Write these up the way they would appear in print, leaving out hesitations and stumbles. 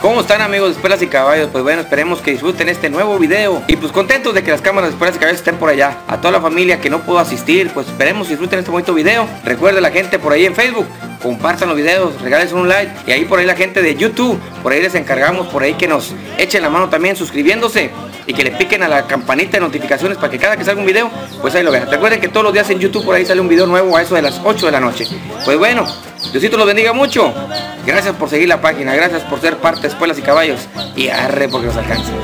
¿Cómo están, amigos de Espuelas y Caballos? Pues bueno, esperemos que disfruten este nuevo video. Y pues contentos de que las cámaras de Espuelas y Caballos estén por allá. A toda la familia que no pudo asistir, pues esperemos que disfruten este bonito video. Recuerden, la gente por ahí en Facebook, compartan los videos, regales un like. Y ahí por ahí la gente de YouTube, por ahí les encargamos, por ahí que nos echen la mano también suscribiéndose. Y que le piquen a la campanita de notificaciones para que cada que salga un video, pues ahí lo vean. Recuerden que todos los días en YouTube por ahí sale un video nuevo a eso de las 8 de la noche. Pues bueno, Diosito los bendiga mucho. Gracias por seguir la página, gracias por ser parte de Espuelas y Caballos. Y arre porque nos alcancen.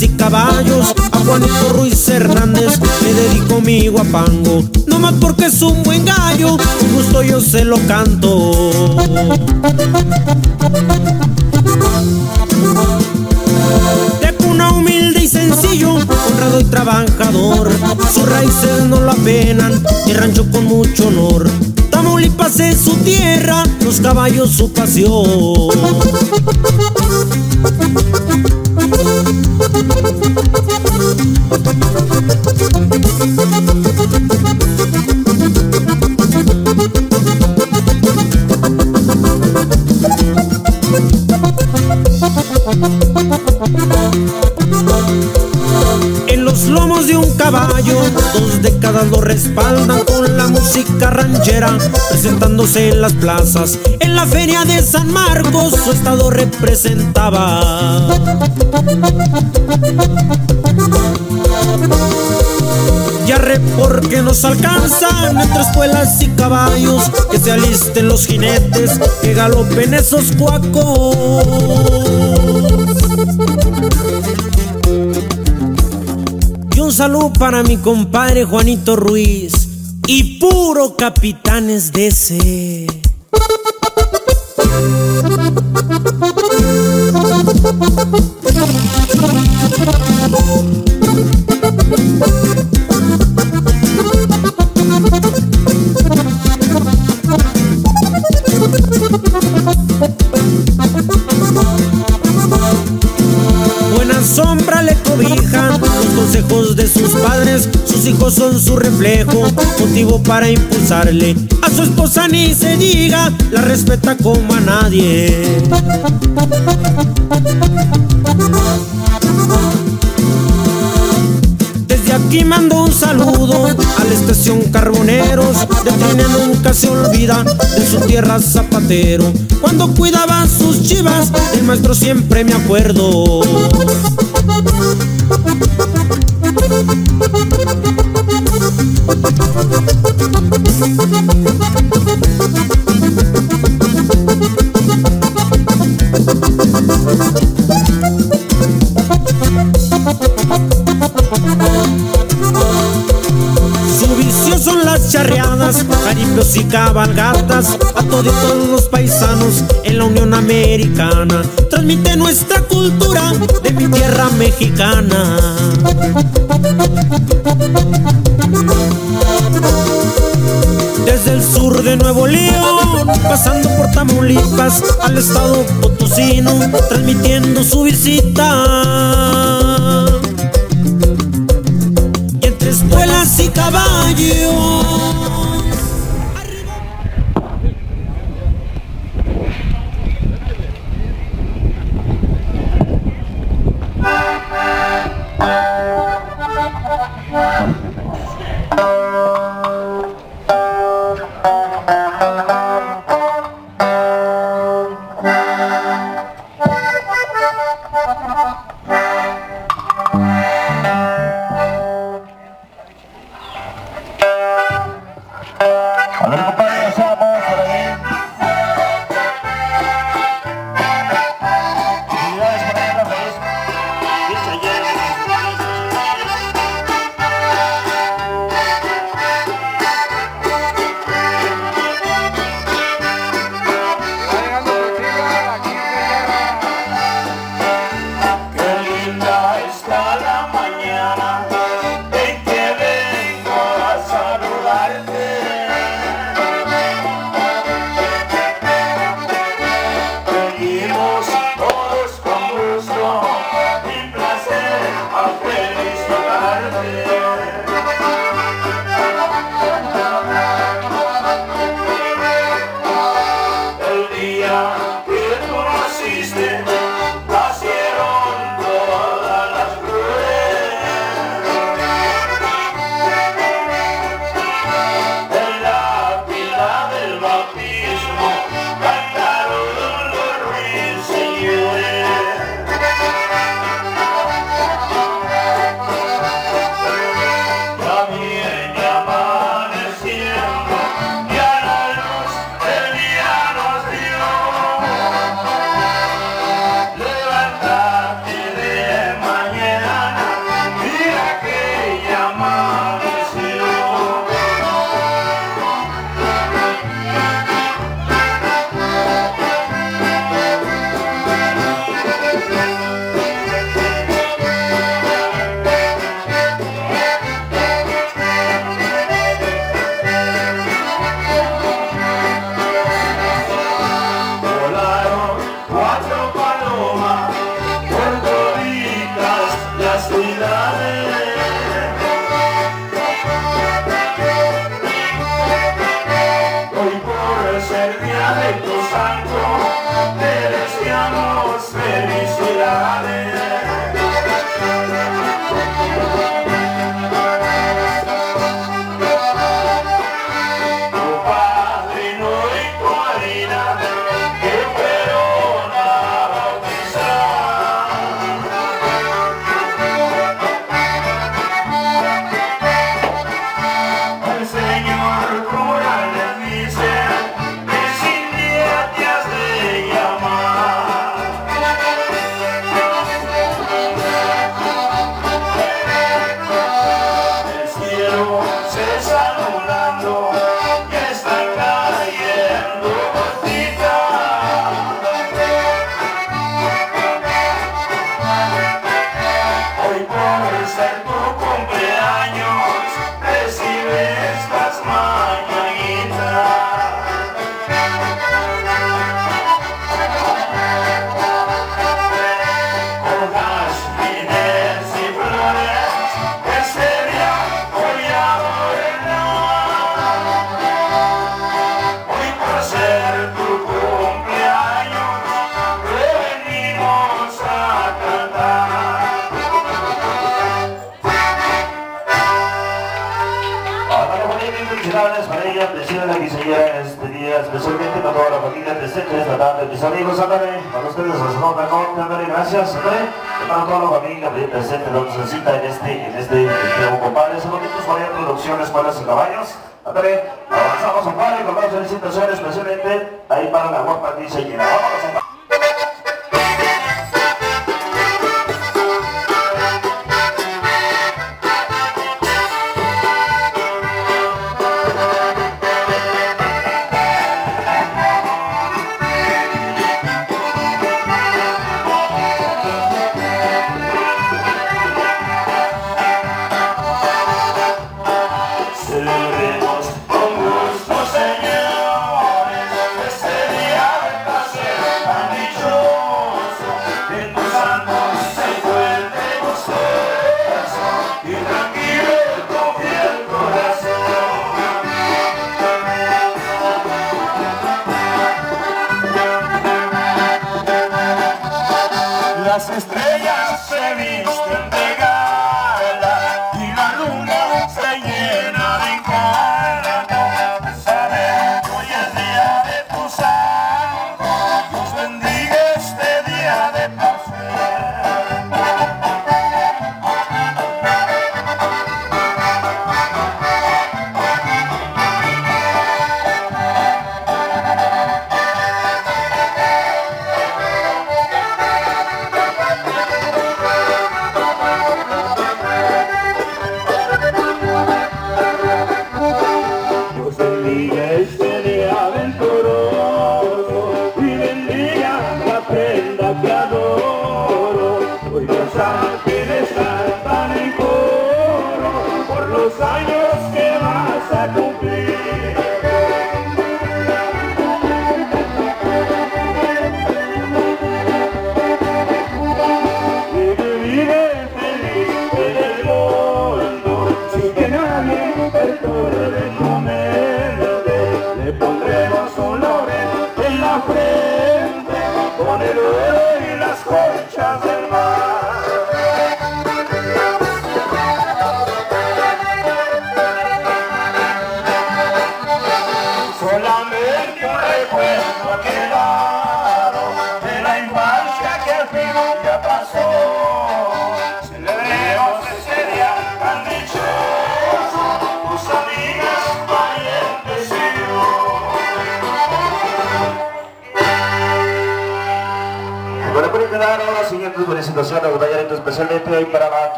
Y caballos, a Juanito Ruiz Hernández me dedico mi guapango, no más porque es un buen gallo, con gusto yo se lo canto. De cuna humilde y sencillo, honrado y trabajador, sus raíces no la penan, mi rancho con mucho honor. Tamaulipas es su tierra, los caballos su pasión. En los lomos de un caballo, dos décadas lo respaldan con la música ranchera, presentándose en las plazas. En la feria de San Marcos su estado representaba. Y arre porque nos alcanzan entre espuelas y caballos, que se alisten los jinetes, que galopen esos cuacos. Y un saludo para mi compadre Juanito Ruiz y puro capitanes de ese. Buena sombra le cobijan los consejos de sus padres, sus hijos son su reflejo, motivo para impulsarle. A su esposa ni se diga, la respeta como a nadie. Desde aquí mando un saludo a la estación Carboneros, de quien nunca se olvida, de su tierra zapatero. Cuando cuidaba sus chivas, el maestro siempre me acuerdo. caballos y cabalgatas a todos los paisanos en la Unión Americana. Transmite nuestra cultura de mi tierra mexicana. Desde el sur de Nuevo León, pasando por Tamaulipas al estado potosino, transmitiendo su visita. Y entre espuelas y caballos.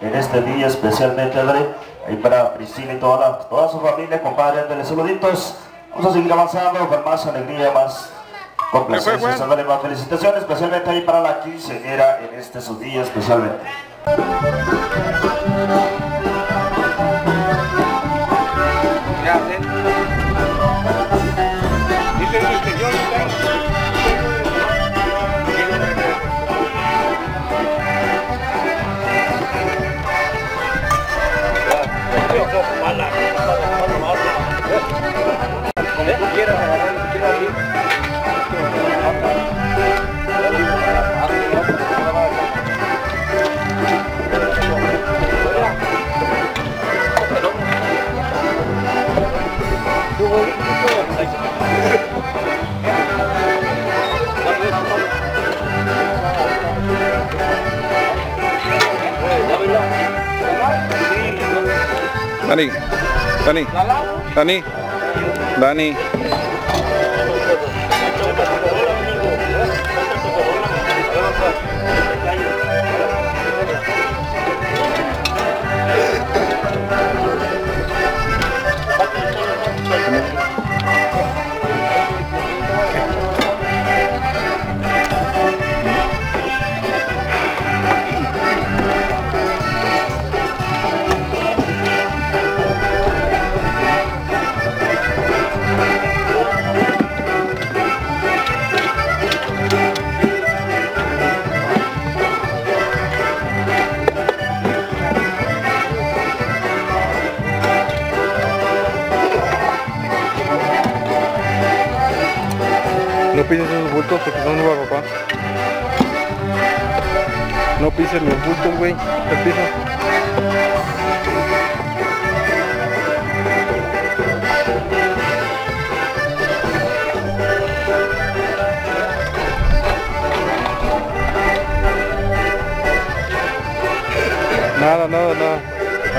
En este día especialmente, y para Priscila y toda su familia, compadre, denle saluditos. Vamos a seguir avanzando con más alegría, más complacencias, dándole más felicitaciones, especialmente ahí para la quinceañera en este su día especialmente. Dani. Nada.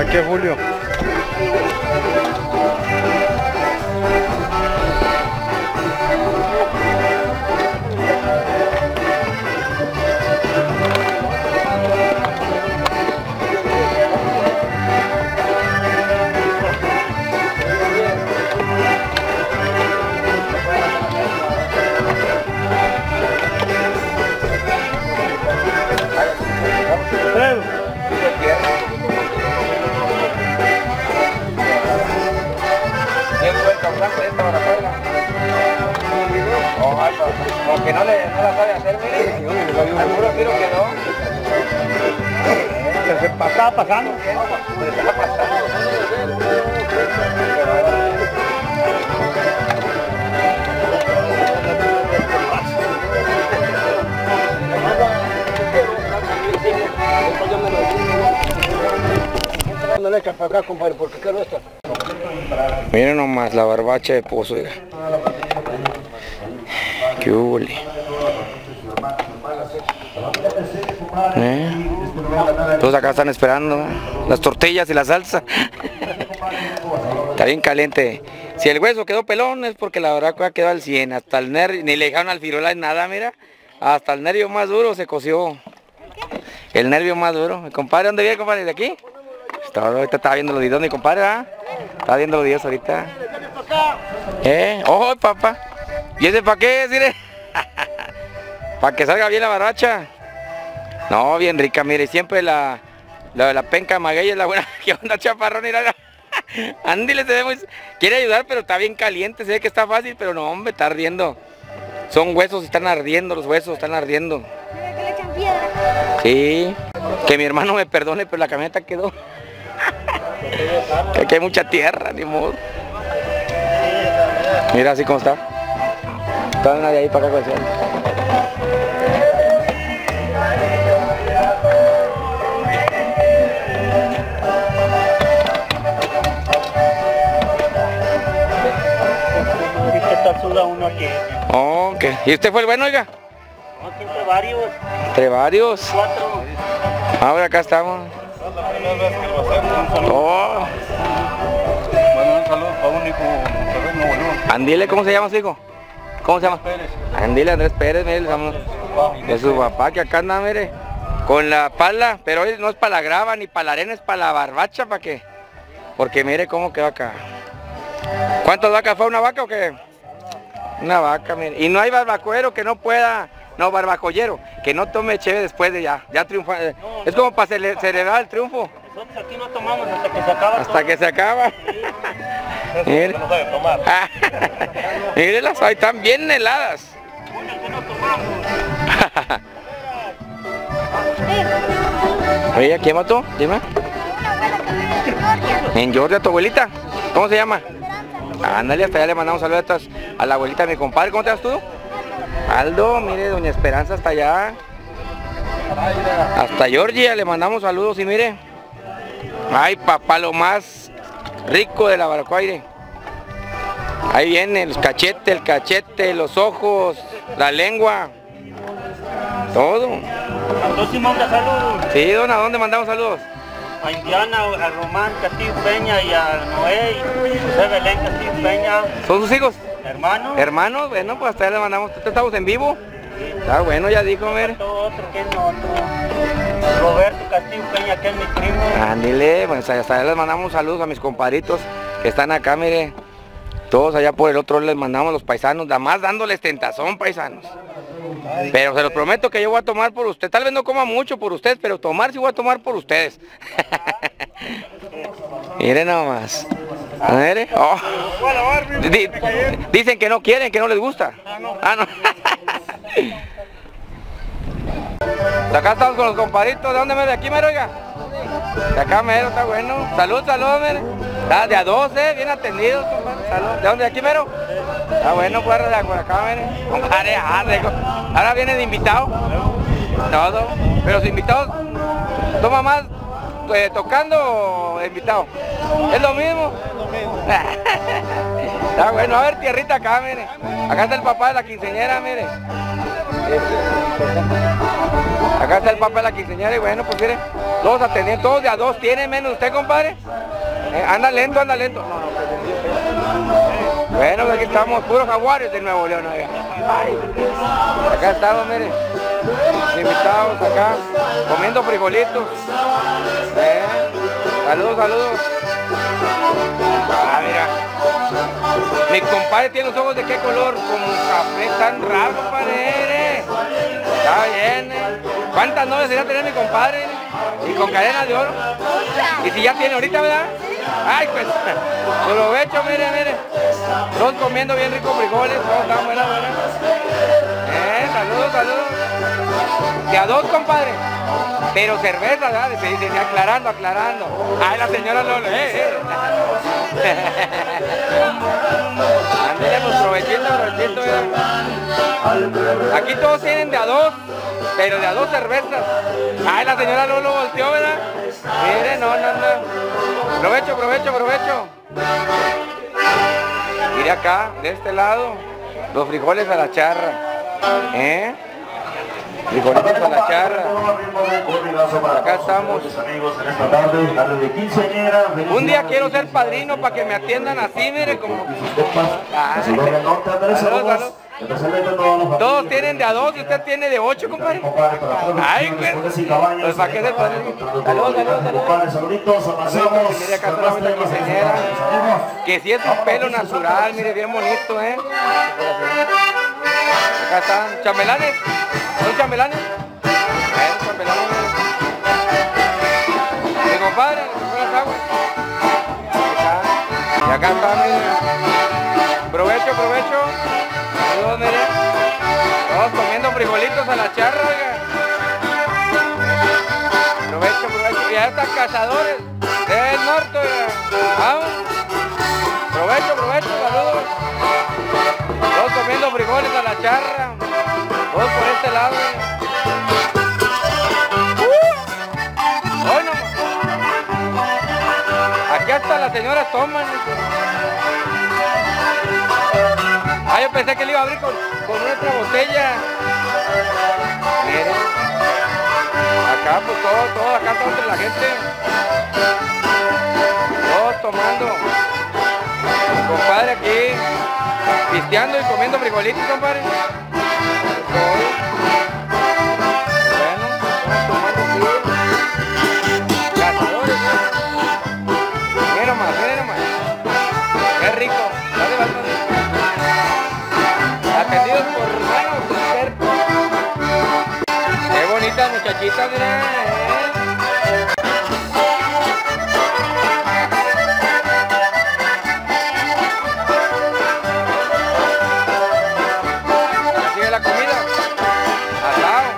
Aquí es Julio. Que no la sabe hacer, mire. Seguro quiero que no. Que se pasaba pasando. la echa para acá, compadre, porque ¿qué no está? Miren nomás la barbacha de pozo, oiga. Qué húbole. Todos acá están esperando, ¿no? Las tortillas y la salsa. Está bien caliente. Si el hueso quedó pelón es porque la barbacoa quedó al 100, hasta el nervio, ni le dejaron al firulais nada, mira. Hasta el nervio más duro se coció. El nervio más duro. Mi compadre, ¿dónde viene, compadre? ¿De aquí? Ahorita estaba viendo los videos, mi compadre, ¿ah? Estaba viendo los videos ahorita. ¡Ojo, papá! ¿Y ese para qué? Mire. Para que salga bien la barracha. No, bien rica, mire, siempre la penca maguey es la buena. ¿Qué onda, chaparrón? Ándile, se ve muy... Quiere ayudar, pero está bien caliente, se ve que está fácil, pero no, hombre, está ardiendo. Son huesos, están ardiendo, los huesos están ardiendo. Mira que le echan piedra. Sí, que mi hermano me perdone, pero la camioneta quedó. Que aquí hay mucha tierra, ni modo. Mira así como está. Está nadie ahí para acá con el... uno aquí. Ok. ¿Y usted fue el bueno, oiga? No, entre varios. ¿Entre varios? 4. Ahora acá estamos. Oh. Bueno, un saludo para un hijo de Nuevo León. Andile, ¿cómo se llama su hijo? ¿Cómo se llama? Pérez. Andile, Andrés Pérez, mire, de su papá que acá anda, mire. Con la pala, pero hoy no es para la grava ni para la arena, es para la barbacha, ¿para qué? Porque mire cómo quedó acá. ¿Cuántas vacas fue? ¿Una vaca o qué? Una vaca, mire. Y no hay barbacoero que no pueda, no, barbacollero, que no tome chévere después de ya triunfa. No, es como para celebrar el triunfo. Nosotros aquí no tomamos hasta que se acaba. Hasta todo. Que se acaba. Sí. Mire. No sabe tomar. Mírelas, ahí están bien heladas. Una que no tomamos. Oye, ¿quién mató? Dime. En Georgia, tu abuelita. ¿Cómo se llama? Ándale, hasta allá le mandamos saludos a la abuelita de mi compadre. ¿Cómo te vas tú? Aldo, mire, doña Esperanza hasta allá. Hasta Georgia le mandamos saludos y mire. Ay, papá, lo más rico de la barbacoa. Ahí viene, los cachetes, el cachete, los ojos, la lengua. Todo. Sí, don, ¿a dónde mandamos saludos? A Indiana, a Román Castillo Peña y a Noé José Belén Castillo Peña. ¿Son sus hijos? Hermanos. Hermanos, bueno, pues hasta allá le mandamos. ¿Estamos en vivo? Sí. Está bueno, ya dijo, mire. Otro, ¿quién otro? Roberto Castillo Peña, que es mi primo. Ándale, bueno, hasta allá les mandamos saludos a mis compadritos que están acá, mire. Todos allá por el otro les mandamos los paisanos, nada más dándoles tentazón, paisanos. Pero se los prometo que yo voy a tomar por usted. Tal vez no coma mucho por ustedes, pero tomar sí voy a tomar por ustedes. Miren nomás. Miren. Oh. Dicen que no quieren, que no les gusta. Ah, no. Acá estamos con los compadritos. ¿De dónde me de aquí, mero, oiga? De acá, mero, está bueno. Salud, salud, mero. Está de a 12, bien atendidos, compadre. Salud. ¿De dónde de aquí, mero? Está bueno, pues de acá, mire. Compadre, ahora viene de invitado. Todo. Pero los invitados, ¿toma más tocando o invitado? ¿Es lo mismo? Es lo mismo. Está bueno, a ver tierrita acá, mire. Acá está el papá de la quinceañera, mire. Acá está el papá de la quinceañera y bueno, pues mire, todos atendiendo, todos de a 2 tienen menos usted, compadre. Anda lento, anda lento. Bueno, aquí estamos puros jaguares de Nuevo León. Ay, acá estamos, miren, invitados acá, comiendo frijolitos. Saludos, saludos. Ah, mira. Mi compadre tiene los ojos de qué color, como un café tan raro, compadre. Está bien. ¿Cuántas novias irá a tener mi compadre? Y con cadena de oro. Y si ya tiene ahorita, ¿verdad? Ay, pues, aprovecho, mire, mire. Todos comiendo bien ricos frijoles, todos están buenas, buenas. Saludos, saludos. De a dos, compadre. Pero cerveza, ¿verdad? Aclarando, aclarando. Ay, la señora Lolo, Andemos, provechito, ¿verdad? Aquí todos tienen de a dos, pero de a dos cervezas. Ay, la señora Lolo volteó, ¿verdad? Mire, no. Provecho. Mire acá, de este lado, los frijoles a la charra. ¿Eh? Frijolitos a la charra. Acá estamos. Un día quiero ser padrino para que me atiendan así, mire, como... Salud. Todos tienen de a dos y usted tiene de ocho, compadre. Ay, güey. Los paquetes del padre. Saludos. Mire, acá está nuestra quinceañera. Que si es un pelo natural, mire, bien bonito, ¿eh? Acá están. Chambelanes. ¿Son chambelanes? A ver, chambelanes. Mi compadre, las aguas. Y acá está, mire. Provecho. Todos, mire. Todos comiendo frijolitos a la charra, oiga. Provecho. Y a estos cazadores del norte, oiga. Vamos. Provecho, saludos. Todos comiendo frijoles a la charra. Todos por este lado, Bueno. Aquí hasta las señoras toman. Ah, yo pensé que le iba a abrir con nuestra botella. Miren. Acá pues todo, acá está entre la gente. Todos tomando. Compadre aquí, pisteando y comiendo frijolitos, compadre. Muchachita, mira, Así es la comida. Asado.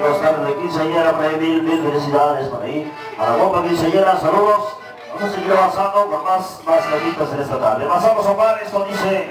que gastaron de quinceañera, pues mil felicidades para ahí. A la copa quinceañera, saludos. Vamos a seguir avanzando con más casitas en esta tarde. Pasamos a par, esto dice...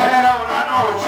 Era una noche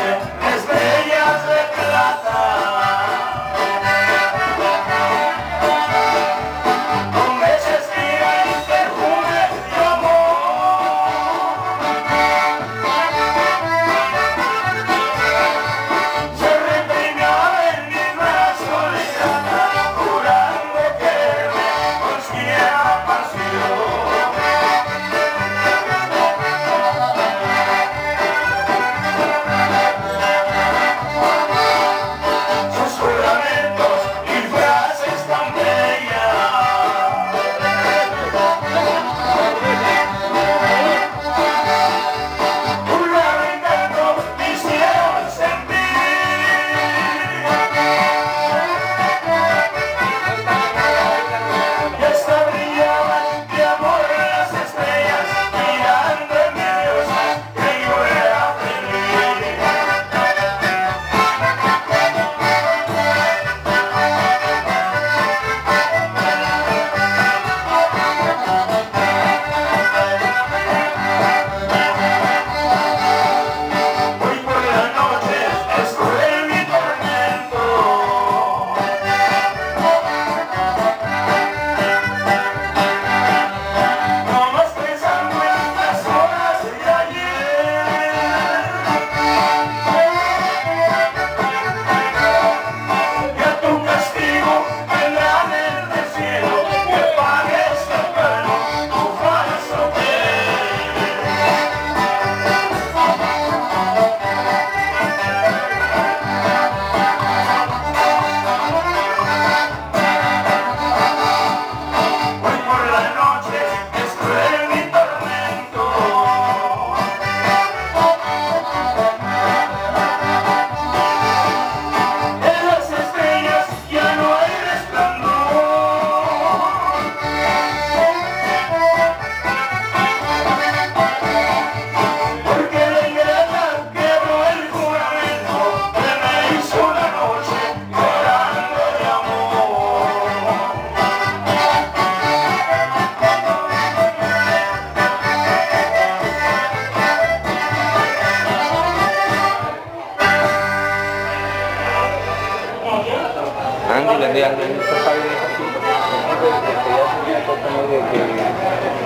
y vendían en estos países así. Entonces ya sería cuestión de que,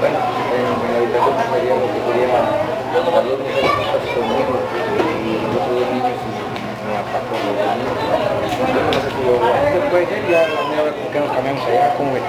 bueno, en la habitación sería lo que pudieran los niños conmigo y los otros niños y mi papá con los niños. Entonces yo después ya la mía vez porque nos cambiamos allá con él.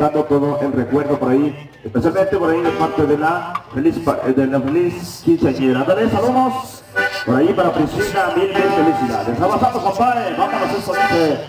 dejando todo el recuerdo por ahí, especialmente por ahí de parte de la feliz quinceañera. Dale saludos por ahí para Priscila, mil felicidades. Avanzamos, compadre, vámonos justamente.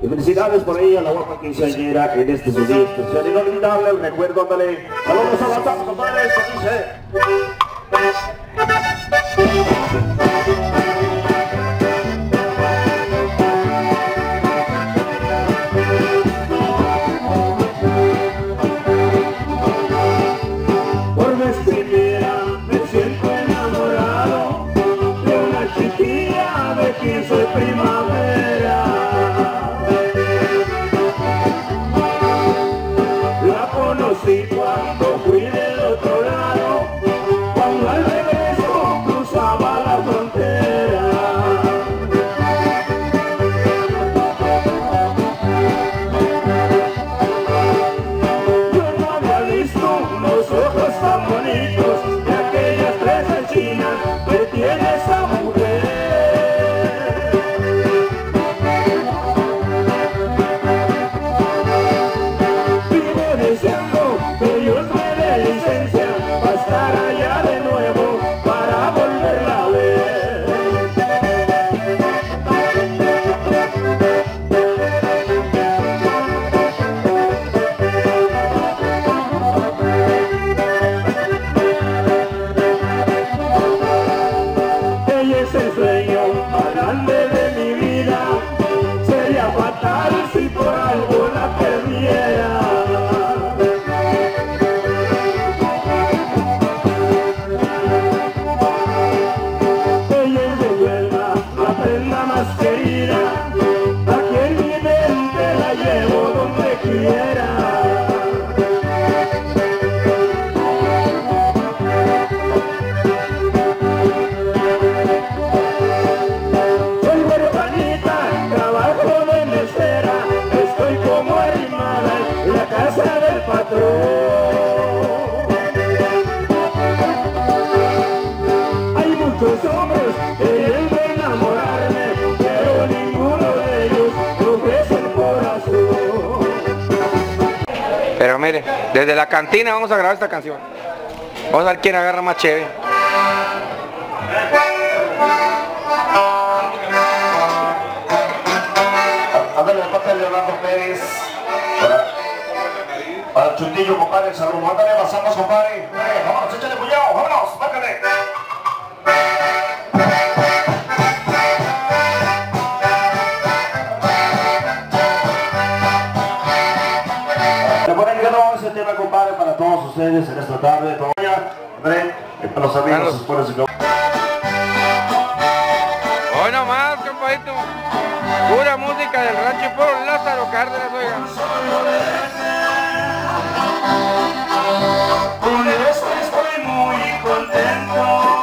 Y felicidades por ahí a la guapa quinceañera en este sonido. Se han inolvidable el recuerdo, ándale. Saludos, avanzamos, compadres, cuando fui del otro lado, cuando al revés. chévere. Desde la cantina vamos a grabar esta canción. Vamos a ver quién agarra más chévere. Ándale, papá de Leonardo Pérez. Para Chutillo, compadre, el saludo. Ándale, pasamos, compadre. Vámonos, échale puñado, vámonos, bájale. Compadre, para todos ustedes en esta tarde, para los amigos, escuelas y caballos. Hoy nomás, compadito, pura música del rancho por Lázaro Cárdenas, oiga. Con esto estoy muy contento.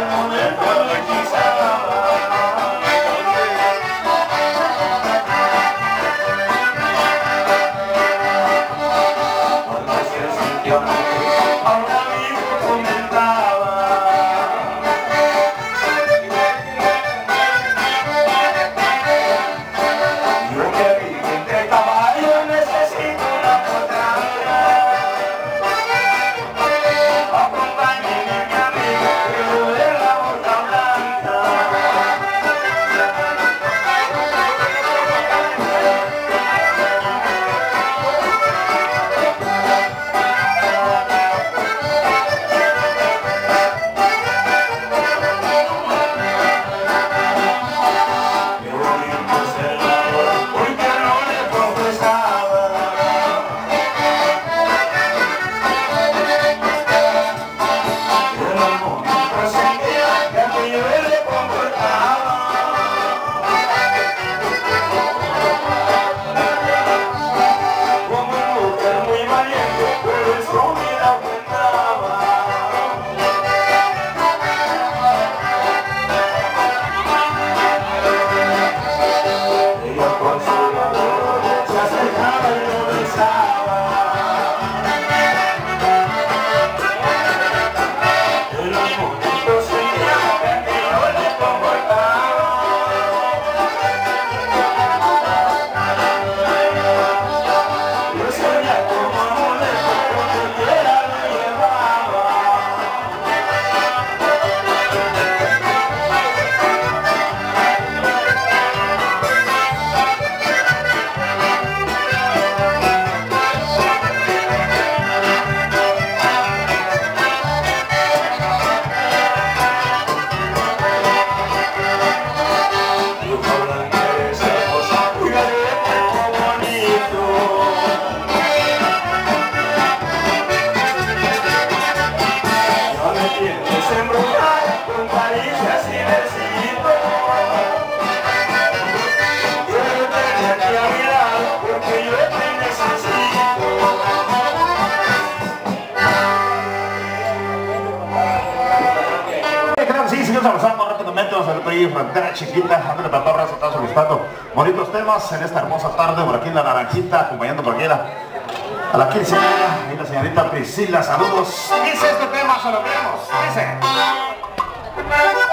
Al momento que sí, sigamos avanzando rápidamente, vamos a ver por ahí Frontera Chiquita, dándole para todo abrazo, está solicitando bonitos temas en esta hermosa tarde, por aquí en La Naranjita, acompañando por aquí a la quinceañera, ahí la señorita Priscila, saludos, dice este tema, se lo vemos, dice... Yeah.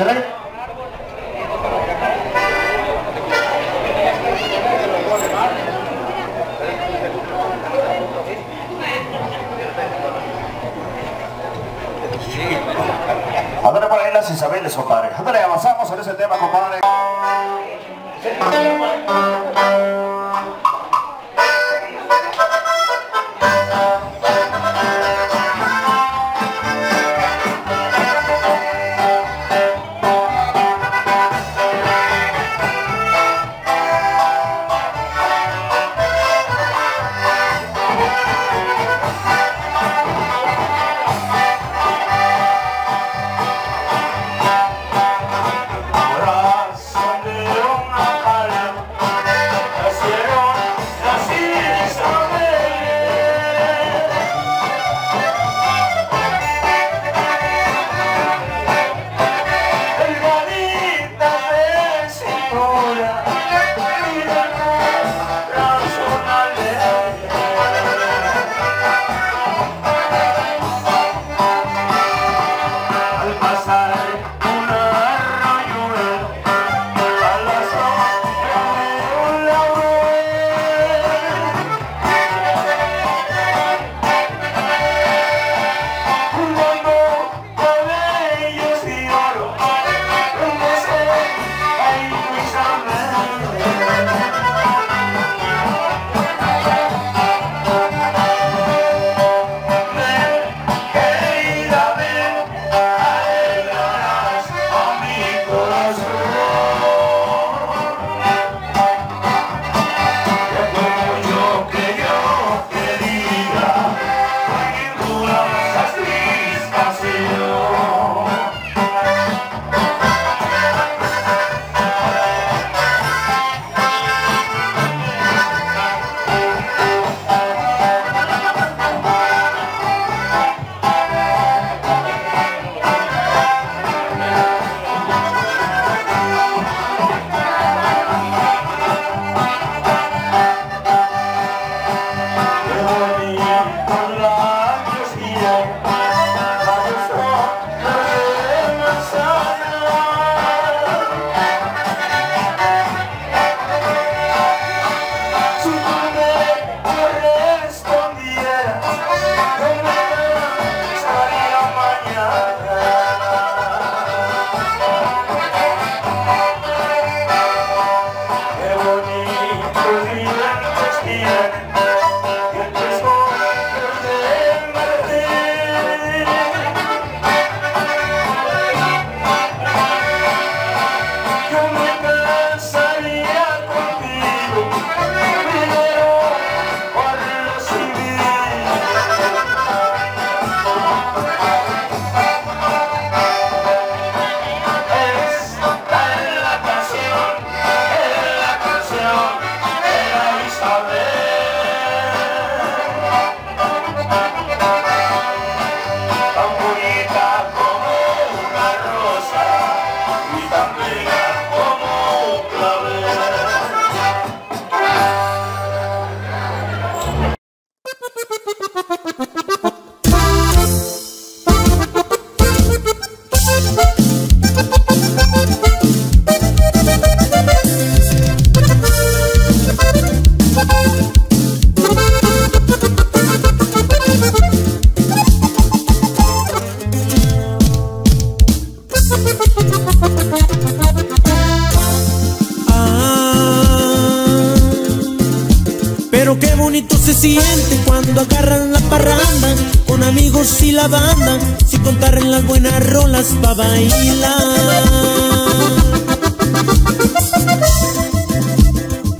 Échale. Ándale por ahí las Isabeles, compadre. Ándale, avanzamos en ese tema, compadre. Pa' bailar,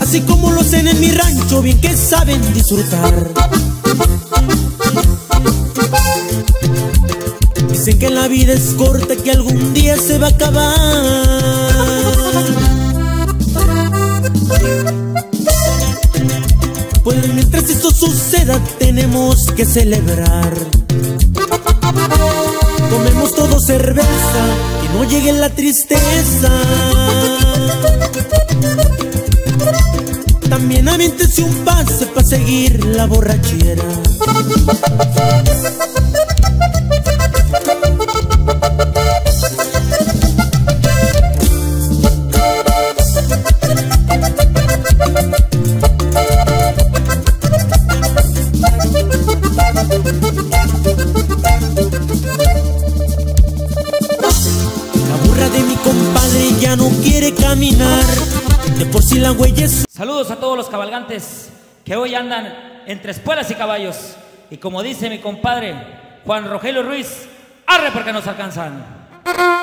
así como lo hacen en mi rancho, bien que saben disfrutar. Dicen que la vida es corta, que algún día se va a acabar. Pues mientras esto suceda, tenemos que celebrar. Tomemos todo cerveza, que no llegue la tristeza. También aviéntese un pase para seguir la borrachera. caminar, de por sí la huella es... Saludos a todos los cabalgantes que hoy andan entre espuelas y caballos. Y como dice mi compadre Juan Rogelio Ruiz, arre porque nos alcanzan.